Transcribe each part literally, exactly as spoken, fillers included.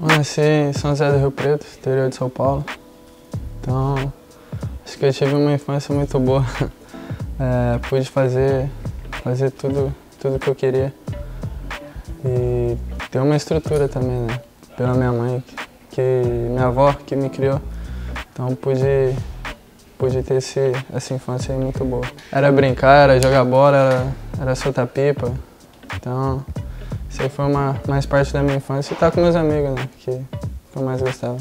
Eu nasci em São José do Rio Preto, interior de São Paulo. Então, acho que eu tive uma infância muito boa. É, pude fazer, fazer tudo, tudo que eu queria. E ter uma estrutura também, né? Pela minha mãe, que, minha avó que me criou. Então, pude, pude ter esse, essa infância aí muito boa. Era brincar, era jogar bola, era, era soltar pipa. Então, isso aí foi uma, mais parte da minha infância. E estar com meus amigos, né? Que, que eu mais gostava.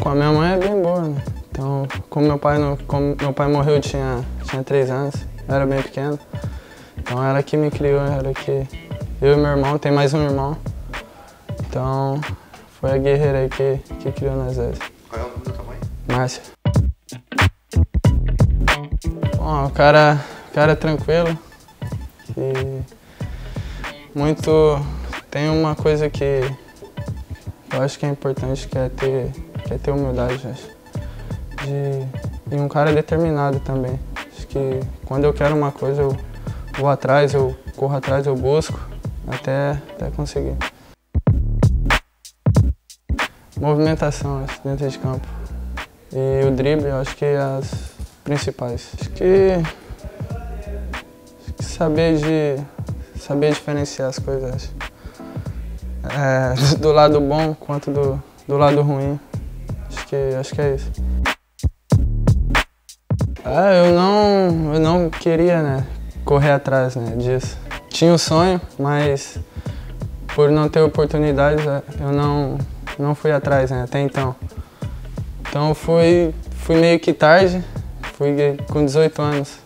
Com a minha mãe é bem boa, né? Então, como meu pai, não, como meu pai morreu, eu tinha, tinha três anos, eu era bem pequeno. Então, era que me criou, era que eu e meu irmão, tem mais um irmão. Então, foi a guerreira aí que, que criou nós dois. Qual é o nome da tua mãe? Márcia. Bom, o cara, o cara é tranquilo. E muito... Tem uma coisa que eu acho que é importante, que é ter, que é ter humildade, acho. De, e um cara determinado também. Acho que quando eu quero uma coisa, eu vou atrás, eu corro atrás, eu busco até, até conseguir. Movimentação, acho, dentro de campo. E o drible, acho que as principais. Acho que, acho que saber, de, saber diferenciar as coisas, acho. É, do lado bom quanto do, do lado ruim. Acho que, acho que é isso. Ah, eu não, eu não queria, né, correr atrás, né, disso. Tinha um sonho, mas por não ter oportunidades, eu não, não fui atrás, né, até então. Então fui, fui meio que tarde, fui com dezoito anos,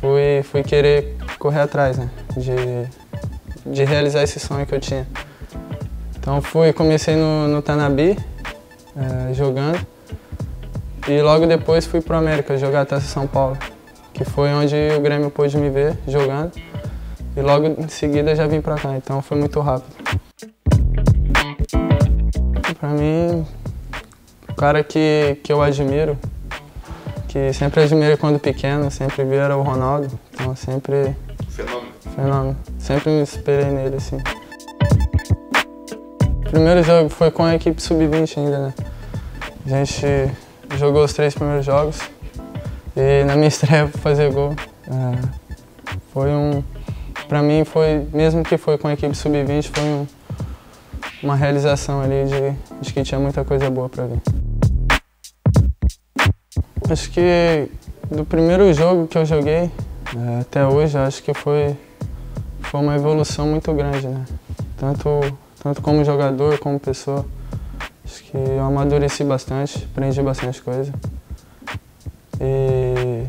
fui, fui querer correr atrás, né, de, de realizar esse sonho que eu tinha. Então fui, comecei no, no Tanabi, é, jogando. E logo depois fui para a América jogar a Taça São Paulo, que foi onde o Grêmio pôde me ver jogando. E logo em seguida já vim para cá, então foi muito rápido. Para mim, o cara que, que eu admiro, que sempre admiro quando pequeno, sempre vi, era o Ronaldo. Então sempre... Fenômeno. Fenômeno. Sempre me esperei nele, assim. O primeiro jogo foi com a equipe sub vinte ainda, né? A gente... Jogou os três primeiros jogos e na minha estreia para fazer gol. É, foi um, para mim foi, mesmo que foi com a equipe sub vinte, foi um, uma realização ali de, de que tinha muita coisa boa para vir. Acho que do primeiro jogo que eu joguei é, até hoje, acho que foi, foi uma evolução muito grande, né? Tanto, tanto como jogador, como pessoa. Acho que eu amadureci bastante, aprendi bastante coisa. E,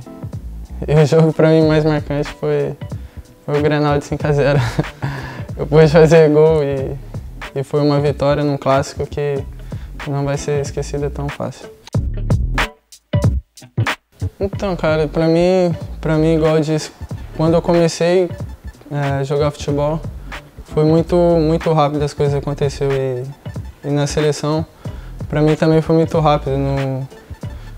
e o jogo para mim mais marcante foi, foi o Grenal de cinco a zero. Eu pude fazer gol e, e foi uma vitória num clássico que não vai ser esquecida tão fácil. Então, cara, para mim, para mim, igual eu disse, quando eu comecei a é, jogar futebol, foi muito, muito rápido as coisas aconteceram. E, E na seleção, para mim também foi muito rápido. No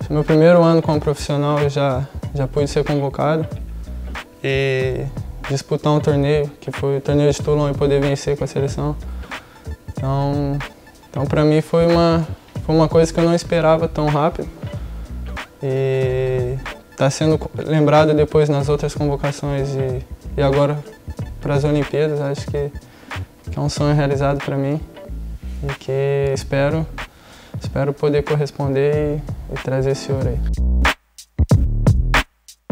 meu primeiro ano como profissional, eu já, já pude ser convocado e disputar um torneio, que foi o torneio de Toulon, e poder vencer com a seleção. Então, então para mim foi uma, foi uma coisa que eu não esperava tão rápido. E está sendo lembrado depois nas outras convocações e, e agora para as Olimpíadas, acho que, que é um sonho realizado para mim. E que espero, espero poder corresponder e, e trazer esse ouro aí.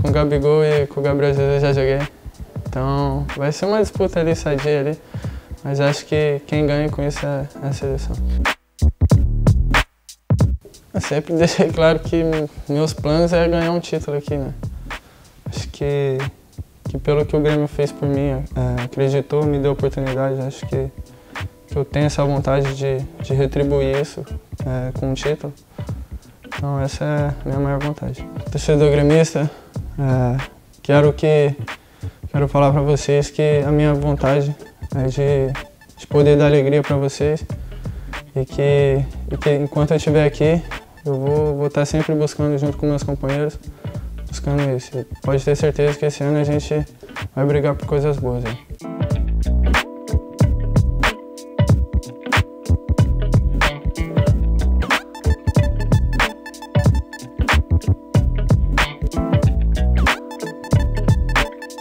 Com o Gabigol e com o Gabriel Jesus já joguei. Então vai ser uma disputa ali, sadia ali. Mas acho que quem ganha com isso é a seleção. Eu sempre deixei claro que meus planos é ganhar um título aqui, né? Acho que, que pelo que o Grêmio fez por mim, é, acreditou, me deu oportunidade, acho que que eu tenho essa vontade de, de retribuir isso é, com um título. Então essa é a minha maior vontade. Torcedor gremista, é, quero, que, quero falar para vocês que a minha vontade é de, de poder dar alegria para vocês e que, e que enquanto eu estiver aqui, Eu vou, vou estar sempre buscando junto com meus companheiros, buscando isso. Pode ter certeza que esse ano a gente vai brigar por coisas boas, hein?